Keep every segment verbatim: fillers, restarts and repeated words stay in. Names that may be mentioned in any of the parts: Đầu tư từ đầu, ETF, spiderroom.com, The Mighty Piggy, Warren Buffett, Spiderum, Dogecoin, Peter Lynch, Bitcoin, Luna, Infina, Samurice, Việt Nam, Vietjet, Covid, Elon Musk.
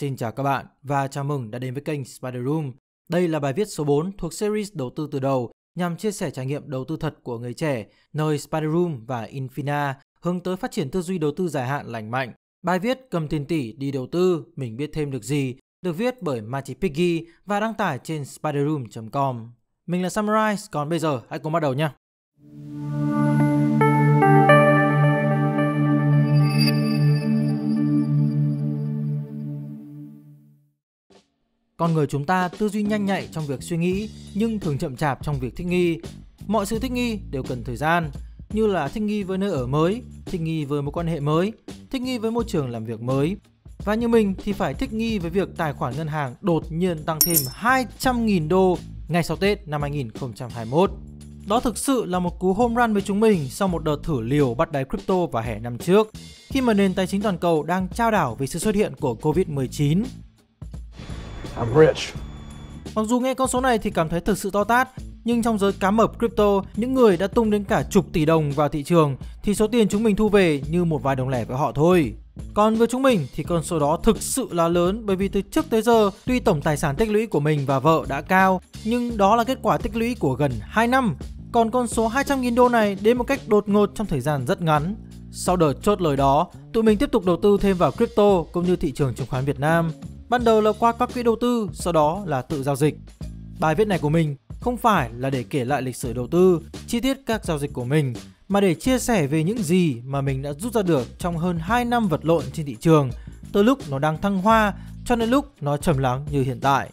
Xin chào các bạn và chào mừng đã đến với kênh Spiderum. Đây là bài viết số bốn thuộc series Đầu tư từ đầu nhằm chia sẻ trải nghiệm đầu tư thật của người trẻ, nơi Spiderum và Infina hướng tới phát triển tư duy đầu tư dài hạn lành mạnh. Bài viết Cầm tiền tỷ đi đầu tư, mình biết thêm được gì được viết bởi Mighty Piggy và đăng tải trên spiderroom chấm com. Mình là Samurice, còn bây giờ hãy cùng bắt đầu nhé. Con người chúng ta tư duy nhanh nhạy trong việc suy nghĩ nhưng thường chậm chạp trong việc thích nghi. Mọi sự thích nghi đều cần thời gian, như là thích nghi với nơi ở mới, thích nghi với mối quan hệ mới, thích nghi với môi trường làm việc mới. Và như mình thì phải thích nghi với việc tài khoản ngân hàng đột nhiên tăng thêm hai trăm nghìn đô ngay sau Tết năm hai nghìn không trăm hai mươi mốt. Đó thực sự là một cú home run với chúng mình sau một đợt thử liều bắt đáy crypto vào hè năm trước, khi mà nền tài chính toàn cầu đang chao đảo vì sự xuất hiện của Covid mười chín. I'm rich. Mặc dù nghe con số này thì cảm thấy thực sự to tát, nhưng trong giới cá mập crypto, những người đã tung đến cả chục tỷ đồng vào thị trường thì số tiền chúng mình thu về như một vài đồng lẻ với họ thôi. Còn với chúng mình thì con số đó thực sự là lớn, bởi vì từ trước tới giờ tuy tổng tài sản tích lũy của mình và vợ đã cao, nhưng đó là kết quả tích lũy của gần hai năm. Còn con số hai trăm nghìn đô này đến một cách đột ngột trong thời gian rất ngắn. Sau đợt chốt lời đó, tụi mình tiếp tục đầu tư thêm vào crypto cũng như thị trường chứng khoán Việt Nam. Ban đầu là qua các quỹ đầu tư, sau đó là tự giao dịch. Bài viết này của mình không phải là để kể lại lịch sử đầu tư, chi tiết các giao dịch của mình, mà để chia sẻ về những gì mà mình đã rút ra được trong hơn hai năm vật lộn trên thị trường, từ lúc nó đang thăng hoa cho đến lúc nó trầm lắng như hiện tại.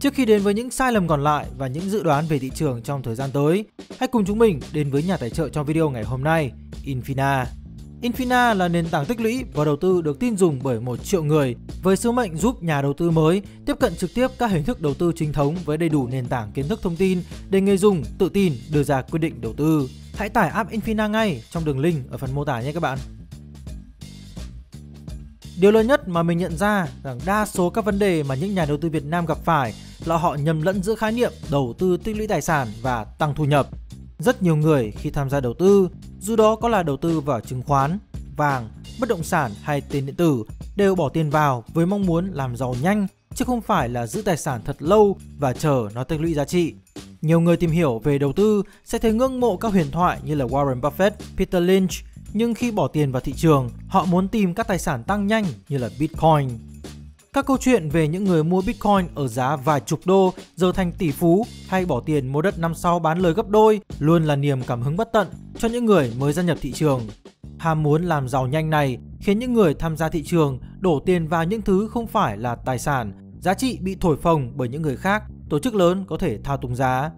Trước khi đến với những sai lầm còn lại và những dự đoán về thị trường trong thời gian tới, hãy cùng chúng mình đến với nhà tài trợ trong video ngày hôm nay, Infina. Infina là nền tảng tích lũy và đầu tư được tin dùng bởi một triệu người, với sứ mệnh giúp nhà đầu tư mới tiếp cận trực tiếp các hình thức đầu tư chính thống với đầy đủ nền tảng kiến thức thông tin để người dùng tự tin đưa ra quyết định đầu tư. Hãy tải app Infina ngay trong đường link ở phần mô tả nhé các bạn. Điều lớn nhất mà mình nhận ra rằng đa số các vấn đề mà những nhà đầu tư Việt Nam gặp phải là họ nhầm lẫn giữa khái niệm đầu tư tích lũy tài sản và tăng thu nhập. Rất nhiều người khi tham gia đầu tư, dù đó có là đầu tư vào chứng khoán, vàng, bất động sản hay tiền điện tử, đều bỏ tiền vào với mong muốn làm giàu nhanh, chứ không phải là giữ tài sản thật lâu và chờ nó tích lũy giá trị. Nhiều người tìm hiểu về đầu tư sẽ thấy ngưỡng mộ các huyền thoại như là Warren Buffett, Peter Lynch, nhưng khi bỏ tiền vào thị trường, họ muốn tìm các tài sản tăng nhanh như là Bitcoin. Các câu chuyện về những người mua Bitcoin ở giá vài chục đô giờ thành tỷ phú, hay bỏ tiền mua đất năm sau bán lời gấp đôi luôn là niềm cảm hứng bất tận cho những người mới gia nhập thị trường. Ham muốn làm giàu nhanh này khiến những người tham gia thị trường đổ tiền vào những thứ không phải là tài sản, giá trị bị thổi phồng bởi những người khác, tổ chức lớn có thể thao túng giá.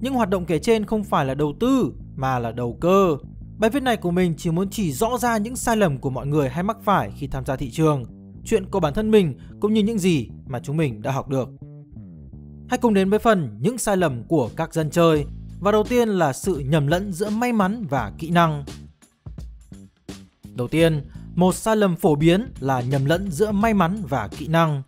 Những hoạt động kể trên không phải là đầu tư mà là đầu cơ. Bài viết này của mình chỉ muốn chỉ rõ ra những sai lầm của mọi người hay mắc phải khi tham gia thị trường, chuyện của bản thân mình cũng như những gì mà chúng mình đã học được. Hãy cùng đến với phần những sai lầm của các dân chơi. Và đầu tiên là sự nhầm lẫn giữa may mắn và kỹ năng. Đầu tiên, một sai lầm phổ biến là nhầm lẫn giữa may mắn và kỹ năng.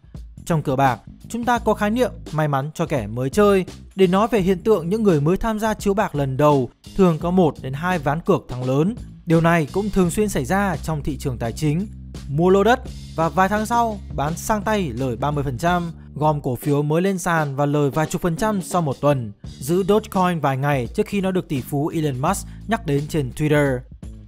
Trong cờ bạc, chúng ta có khái niệm may mắn cho kẻ mới chơi để nói về hiện tượng những người mới tham gia chiếu bạc lần đầu thường có một đến hai ván cược thắng lớn. Điều này cũng thường xuyên xảy ra trong thị trường tài chính. Mua lô đất và vài tháng sau bán sang tay lời ba mươi phần trăm, gom cổ phiếu mới lên sàn và lời vài chục phần trăm sau một tuần, giữ Dogecoin vài ngày trước khi nó được tỷ phú Elon Musk nhắc đến trên Twitter.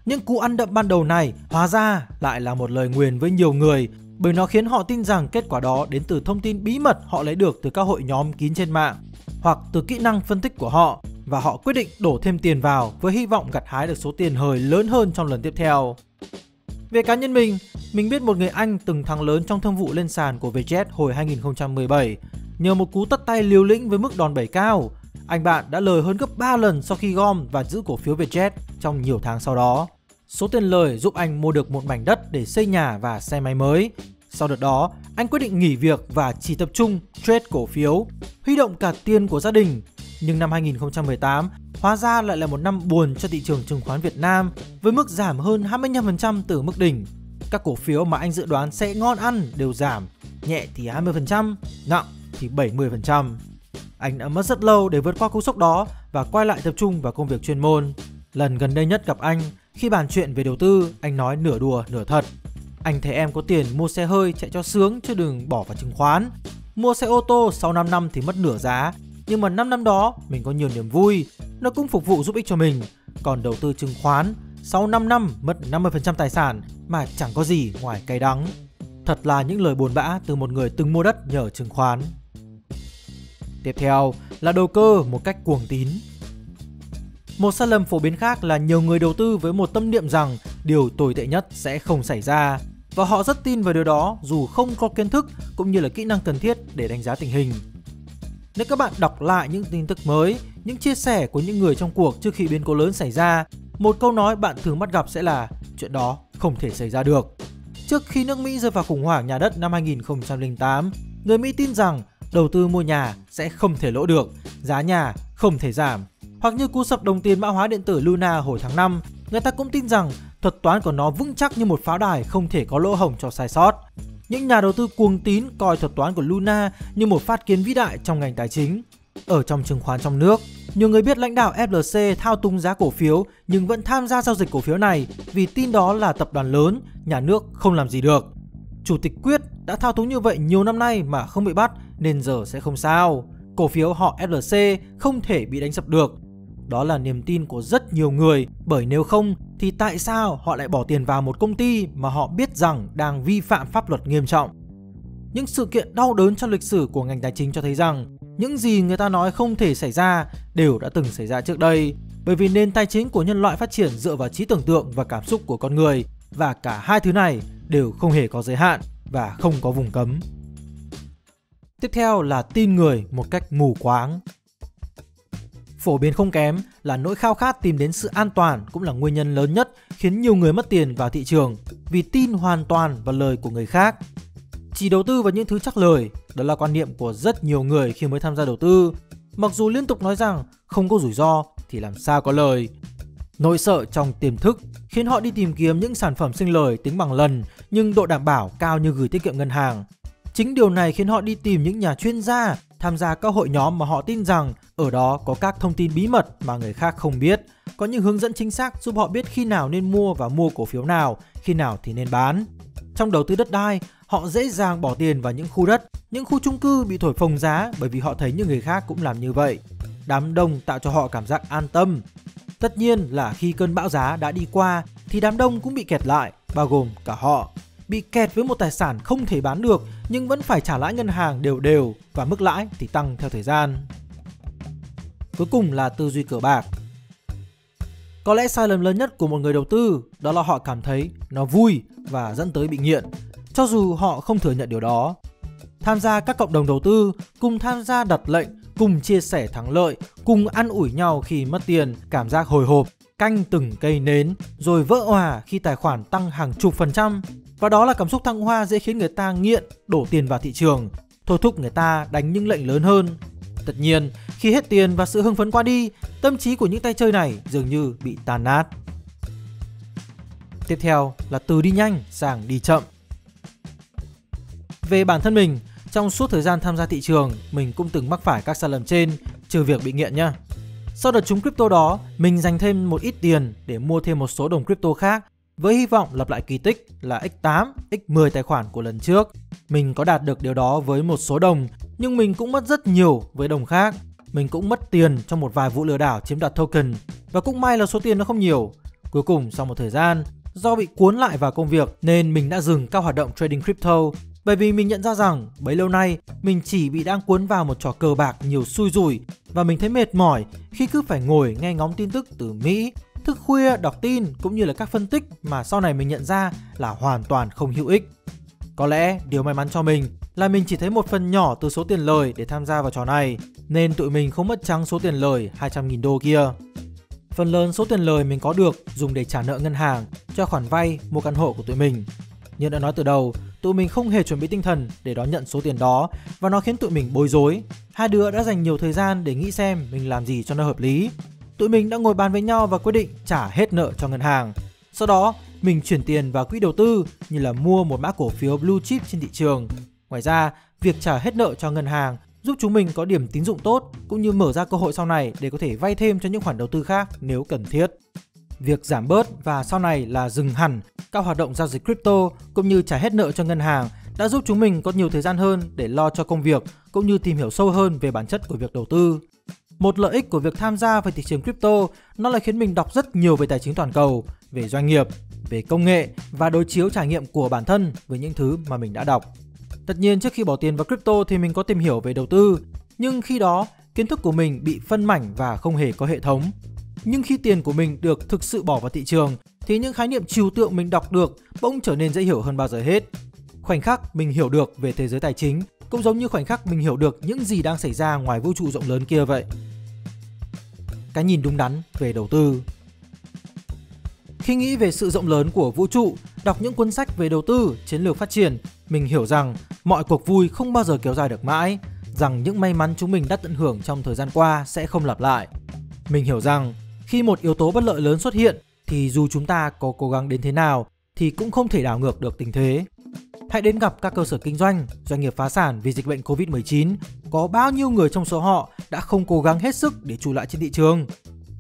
Những cú ăn đậm ban đầu này hóa ra lại là một lời nguyền với nhiều người, bởi nó khiến họ tin rằng kết quả đó đến từ thông tin bí mật họ lấy được từ các hội nhóm kín trên mạng hoặc từ kỹ năng phân tích của họ, và họ quyết định đổ thêm tiền vào với hy vọng gặt hái được số tiền hời lớn hơn trong lần tiếp theo. Về cá nhân mình, mình biết một người anh từng thắng lớn trong thương vụ lên sàn của Vietjet hồi hai nghìn không trăm mười bảy. Nhờ một cú tất tay liều lĩnh với mức đòn bẩy cao, anh bạn đã lời hơn gấp ba lần sau khi gom và giữ cổ phiếu Vietjet trong nhiều tháng sau đó. Số tiền lời giúp anh mua được một mảnh đất để xây nhà và xe máy mới. Sau đợt đó, anh quyết định nghỉ việc và chỉ tập trung trade cổ phiếu, huy động cả tiền của gia đình. Nhưng năm hai nghìn không trăm mười tám, hóa ra lại là một năm buồn cho thị trường chứng khoán Việt Nam với mức giảm hơn hai mươi lăm phần trăm từ mức đỉnh. Các cổ phiếu mà anh dự đoán sẽ ngon ăn đều giảm, nhẹ thì hai mươi phần trăm, nặng thì bảy mươi phần trăm. Anh đã mất rất lâu để vượt qua cú sốc đó và quay lại tập trung vào công việc chuyên môn. Lần gần đây nhất gặp anh, khi bàn chuyện về đầu tư, anh nói nửa đùa nửa thật: Anh thấy em có tiền mua xe hơi chạy cho sướng chứ đừng bỏ vào chứng khoán. Mua xe ô tô sau năm năm thì mất nửa giá, nhưng mà năm năm đó mình có nhiều niềm vui, nó cũng phục vụ giúp ích cho mình. Còn đầu tư chứng khoán, sau năm năm mất năm mươi phần trăm tài sản mà chẳng có gì ngoài cay đắng. Thật là những lời buồn bã từ một người từng mua đất nhờ chứng khoán. Tiếp theo là đầu cơ một cách cuồng tín. Một sai lầm phổ biến khác là nhiều người đầu tư với một tâm niệm rằng điều tồi tệ nhất sẽ không xảy ra, và họ rất tin vào điều đó dù không có kiến thức cũng như là kỹ năng cần thiết để đánh giá tình hình. Nếu các bạn đọc lại những tin tức mới, những chia sẻ của những người trong cuộc trước khi biến cố lớn xảy ra, một câu nói bạn thường bắt gặp sẽ là chuyện đó không thể xảy ra được. Trước khi nước Mỹ rơi vào khủng hoảng nhà đất năm hai nghìn không trăm lẻ tám, người Mỹ tin rằng đầu tư mua nhà sẽ không thể lỗ được, giá nhà không thể giảm. Hoặc như cú sập đồng tiền mã hóa điện tử Luna hồi tháng năm, người ta cũng tin rằng thuật toán của nó vững chắc như một pháo đài, không thể có lỗ hổng cho sai sót. Những nhà đầu tư cuồng tín coi thuật toán của Luna như một phát kiến vĩ đại trong ngành tài chính. Ở trong chứng khoán trong nước, nhiều người biết lãnh đạo ép lờ xê thao túng giá cổ phiếu nhưng vẫn tham gia giao dịch cổ phiếu này vì tin đó là tập đoàn lớn, nhà nước không làm gì được. Chủ tịch Quyết đã thao túng như vậy nhiều năm nay mà không bị bắt nên giờ sẽ không sao. Cổ phiếu họ ép lờ xê không thể bị đánh sập được. Đó là niềm tin của rất nhiều người, bởi nếu không thì tại sao họ lại bỏ tiền vào một công ty mà họ biết rằng đang vi phạm pháp luật nghiêm trọng. Những sự kiện đau đớn trong lịch sử của ngành tài chính cho thấy rằng những gì người ta nói không thể xảy ra đều đã từng xảy ra trước đây, bởi vì nền tài chính của nhân loại phát triển dựa vào trí tưởng tượng và cảm xúc của con người, và cả hai thứ này đều không hề có giới hạn và không có vùng cấm. Tiếp theo là tin người một cách mù quáng. Phổ biến không kém là nỗi khao khát tìm đến sự an toàn cũng là nguyên nhân lớn nhất khiến nhiều người mất tiền vào thị trường vì tin hoàn toàn vào lời của người khác. Chỉ đầu tư vào những thứ chắc lời, đó là quan niệm của rất nhiều người khi mới tham gia đầu tư. Mặc dù liên tục nói rằng không có rủi ro thì làm sao có lời. Nỗi sợ trong tiềm thức khiến họ đi tìm kiếm những sản phẩm sinh lời tính bằng lần nhưng độ đảm bảo cao như gửi tiết kiệm ngân hàng. Chính điều này khiến họ đi tìm những nhà chuyên gia, tham gia các hội nhóm mà họ tin rằng ở đó có các thông tin bí mật mà người khác không biết, có những hướng dẫn chính xác giúp họ biết khi nào nên mua và mua cổ phiếu nào, khi nào thì nên bán. Trong đầu tư đất đai, họ dễ dàng bỏ tiền vào những khu đất, những khu chung cư bị thổi phồng giá bởi vì họ thấy những người khác cũng làm như vậy. Đám đông tạo cho họ cảm giác an tâm. Tất nhiên là khi cơn bão giá đã đi qua thì đám đông cũng bị kẹt lại, bao gồm cả họ. Bị kẹt với một tài sản không thể bán được nhưng vẫn phải trả lãi ngân hàng đều đều và mức lãi thì tăng theo thời gian. Cuối cùng là tư duy cờ bạc. Có lẽ sai lầm lớn nhất của một người đầu tư đó là họ cảm thấy nó vui và dẫn tới bị nghiện, cho dù họ không thừa nhận điều đó. Tham gia các cộng đồng đầu tư, cùng tham gia đặt lệnh, cùng chia sẻ thắng lợi, cùng ăn ủi nhau khi mất tiền, cảm giác hồi hộp, canh từng cây nến, rồi vỡ òa khi tài khoản tăng hàng chục phần trăm. Và đó là cảm xúc thăng hoa dễ khiến người ta nghiện, đổ tiền vào thị trường, thôi thúc người ta đánh những lệnh lớn hơn. Tất nhiên, khi hết tiền và sự hưng phấn qua đi, tâm trí của những tay chơi này dường như bị tan nát. Tiếp theo là từ đi nhanh sang đi chậm. Về bản thân mình, trong suốt thời gian tham gia thị trường, mình cũng từng mắc phải các sai lầm trên, trừ việc bị nghiện nhá. Sau đợt trúng crypto đó, mình dành thêm một ít tiền để mua thêm một số đồng crypto khác, với hy vọng lặp lại kỳ tích là nhân tám, nhân mười tài khoản của lần trước. Mình có đạt được điều đó với một số đồng, nhưng mình cũng mất rất nhiều với đồng khác. Mình cũng mất tiền trong một vài vụ lừa đảo chiếm đoạt token, và cũng may là số tiền nó không nhiều. Cuối cùng sau một thời gian, do bị cuốn lại vào công việc nên mình đã dừng các hoạt động trading crypto, bởi vì mình nhận ra rằng bấy lâu nay mình chỉ bị đang cuốn vào một trò cờ bạc nhiều xui rủi, và mình thấy mệt mỏi khi cứ phải ngồi nghe ngóng tin tức từ Mỹ, thức khuya đọc tin cũng như là các phân tích mà sau này mình nhận ra là hoàn toàn không hữu ích. Có lẽ điều may mắn cho mình là mình chỉ thấy một phần nhỏ từ số tiền lời để tham gia vào trò này, nên tụi mình không mất trắng số tiền lời hai trăm nghìn đô kia. Phần lớn số tiền lời mình có được dùng để trả nợ ngân hàng, cho khoản vay, mua căn hộ của tụi mình. Như đã nói từ đầu, tụi mình không hề chuẩn bị tinh thần để đón nhận số tiền đó, và nó khiến tụi mình bối rối. Hai đứa đã dành nhiều thời gian để nghĩ xem mình làm gì cho nó hợp lý. Tụi mình đã ngồi bàn với nhau và quyết định trả hết nợ cho ngân hàng. Sau đó, mình chuyển tiền vào quỹ đầu tư như là mua một mã cổ phiếu blue chip trên thị trường. Ngoài ra, việc trả hết nợ cho ngân hàng giúp chúng mình có điểm tín dụng tốt cũng như mở ra cơ hội sau này để có thể vay thêm cho những khoản đầu tư khác nếu cần thiết. việc giảm bớt và sau này là dừng hẳn các hoạt động giao dịch crypto cũng như trả hết nợ cho ngân hàng đã giúp chúng mình có nhiều thời gian hơn để lo cho công việc cũng như tìm hiểu sâu hơn về bản chất của việc đầu tư. Một lợi ích của việc tham gia về thị trường crypto nó là khiến mình đọc rất nhiều về tài chính toàn cầu, về doanh nghiệp, về công nghệ và đối chiếu trải nghiệm của bản thân với những thứ mà mình đã đọc. Tất nhiên trước khi bỏ tiền vào crypto thì mình có tìm hiểu về đầu tư, nhưng khi đó kiến thức của mình bị phân mảnh và không hề có hệ thống. Nhưng khi tiền của mình được thực sự bỏ vào thị trường thì những khái niệm trừu tượng mình đọc được bỗng trở nên dễ hiểu hơn bao giờ hết. Khoảnh khắc mình hiểu được về thế giới tài chính cũng giống như khoảnh khắc mình hiểu được những gì đang xảy ra ngoài vũ trụ rộng lớn kia vậy. Cái nhìn đúng đắn về đầu tư. Khi nghĩ về sự rộng lớn của vũ trụ, đọc những cuốn sách về đầu tư, chiến lược phát triển, mình hiểu rằng mọi cuộc vui không bao giờ kéo dài được mãi, rằng những may mắn chúng mình đã tận hưởng trong thời gian qua sẽ không lặp lại. Mình hiểu rằng khi một yếu tố bất lợi lớn xuất hiện thì dù chúng ta có cố gắng đến thế nào thì cũng không thể đảo ngược được tình thế. Hãy đến gặp các cơ sở kinh doanh, doanh nghiệp phá sản vì dịch bệnh Covid mười chín, có bao nhiêu người trong số họ đã không cố gắng hết sức để trụ lại trên thị trường?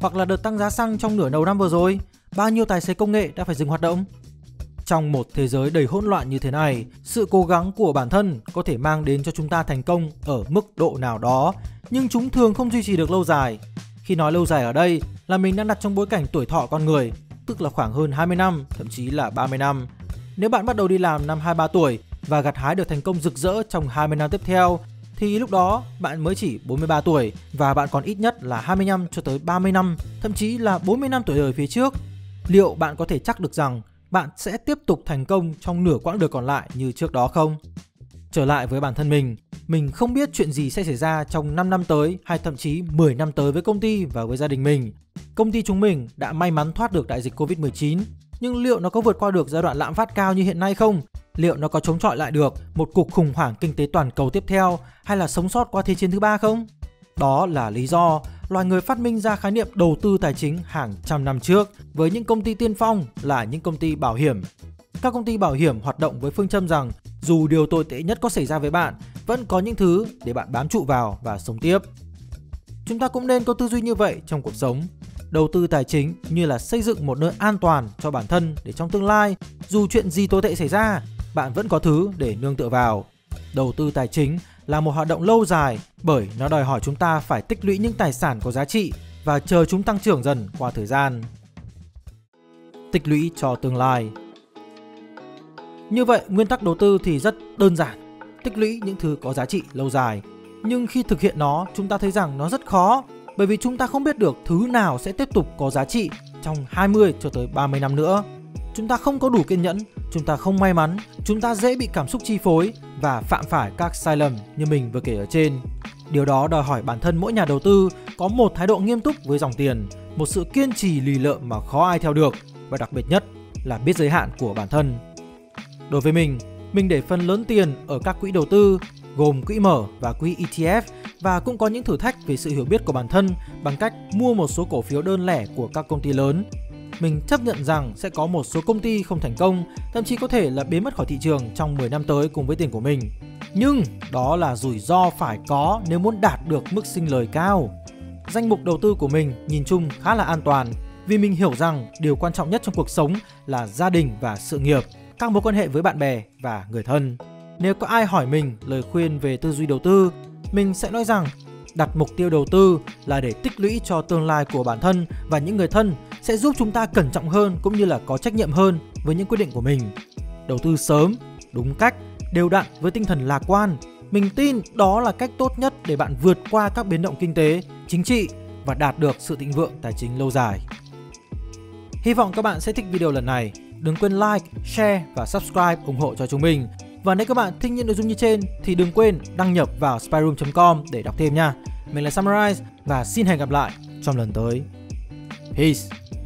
Hoặc là đợt tăng giá xăng trong nửa đầu năm vừa rồi, bao nhiêu tài xế công nghệ đã phải dừng hoạt động? Trong một thế giới đầy hỗn loạn như thế này, sự cố gắng của bản thân có thể mang đến cho chúng ta thành công ở mức độ nào đó, nhưng chúng thường không duy trì được lâu dài. Khi nói lâu dài ở đây là mình đang đặt trong bối cảnh tuổi thọ con người, tức là khoảng hơn hai mươi năm, thậm chí là ba mươi năm. Nếu bạn bắt đầu đi làm năm hai mươi ba tuổi và gặt hái được thành công rực rỡ trong hai mươi năm tiếp theo, thì lúc đó bạn mới chỉ bốn mươi ba tuổi và bạn còn ít nhất là hai mươi lăm cho tới ba mươi năm, thậm chí là bốn mươi năm tuổi đời phía trước. Liệu bạn có thể chắc được rằng bạn sẽ tiếp tục thành công trong nửa quãng đời còn lại như trước đó không? Trở lại với bản thân mình, mình không biết chuyện gì sẽ xảy ra trong năm năm tới hay thậm chí mười năm tới với công ty và với gia đình mình. Công ty chúng mình đã may mắn thoát được đại dịch Covid mười chín, nhưng liệu nó có vượt qua được giai đoạn lạm phát cao như hiện nay không? Liệu nó có chống chọi lại được một cuộc khủng hoảng kinh tế toàn cầu tiếp theo hay là sống sót qua thế chiến thứ ba không? Đó là lý do loài người phát minh ra khái niệm đầu tư tài chính hàng trăm năm trước với những công ty tiên phong là những công ty bảo hiểm. Các công ty bảo hiểm hoạt động với phương châm rằng dù điều tồi tệ nhất có xảy ra với bạn, vẫn có những thứ để bạn bám trụ vào và sống tiếp. Chúng ta cũng nên có tư duy như vậy trong cuộc sống. Đầu tư tài chính như là xây dựng một nơi an toàn cho bản thân để trong tương lai, dù chuyện gì tồi tệ xảy ra, bạn vẫn có thứ để nương tựa vào. Đầu tư tài chính là một hoạt động lâu dài bởi nó đòi hỏi chúng ta phải tích lũy những tài sản có giá trị và chờ chúng tăng trưởng dần qua thời gian. Tích lũy cho tương lai. Như vậy, nguyên tắc đầu tư thì rất đơn giản, tích lũy những thứ có giá trị lâu dài. Nhưng khi thực hiện nó, chúng ta thấy rằng nó rất khó bởi vì chúng ta không biết được thứ nào sẽ tiếp tục có giá trị trong hai mươi cho tới ba mươi năm nữa. Chúng ta không có đủ kiên nhẫn, chúng ta không may mắn, chúng ta dễ bị cảm xúc chi phối và phạm phải các sai lầm như mình vừa kể ở trên. Điều đó đòi hỏi bản thân mỗi nhà đầu tư có một thái độ nghiêm túc với dòng tiền, một sự kiên trì lì lợm mà khó ai theo được và đặc biệt nhất là biết giới hạn của bản thân. Đối với mình, mình để phần lớn tiền ở các quỹ đầu tư gồm quỹ mở và quỹ E T F và cũng có những thử thách về sự hiểu biết của bản thân bằng cách mua một số cổ phiếu đơn lẻ của các công ty lớn. Mình chấp nhận rằng sẽ có một số công ty không thành công, thậm chí có thể là biến mất khỏi thị trường trong mười năm tới cùng với tiền của mình. Nhưng đó là rủi ro phải có nếu muốn đạt được mức sinh lời cao. Danh mục đầu tư của mình nhìn chung khá là an toàn vì mình hiểu rằng điều quan trọng nhất trong cuộc sống là gia đình và sự nghiệp, các mối quan hệ với bạn bè và người thân. Nếu có ai hỏi mình lời khuyên về tư duy đầu tư, mình sẽ nói rằng đặt mục tiêu đầu tư là để tích lũy cho tương lai của bản thân và những người thân sẽ giúp chúng ta cẩn trọng hơn cũng như là có trách nhiệm hơn với những quyết định của mình. Đầu tư sớm, đúng cách, đều đặn với tinh thần lạc quan. Mình tin đó là cách tốt nhất để bạn vượt qua các biến động kinh tế, chính trị và đạt được sự thịnh vượng tài chính lâu dài. Hy vọng các bạn sẽ thích video lần này. Đừng quên like, share và subscribe ủng hộ cho chúng mình. Và nếu các bạn thích những nội dung như trên thì đừng quên đăng nhập vào spiderum chấm com để đọc thêm nha. Mình là Samurice và xin hẹn gặp lại trong lần tới. Peace!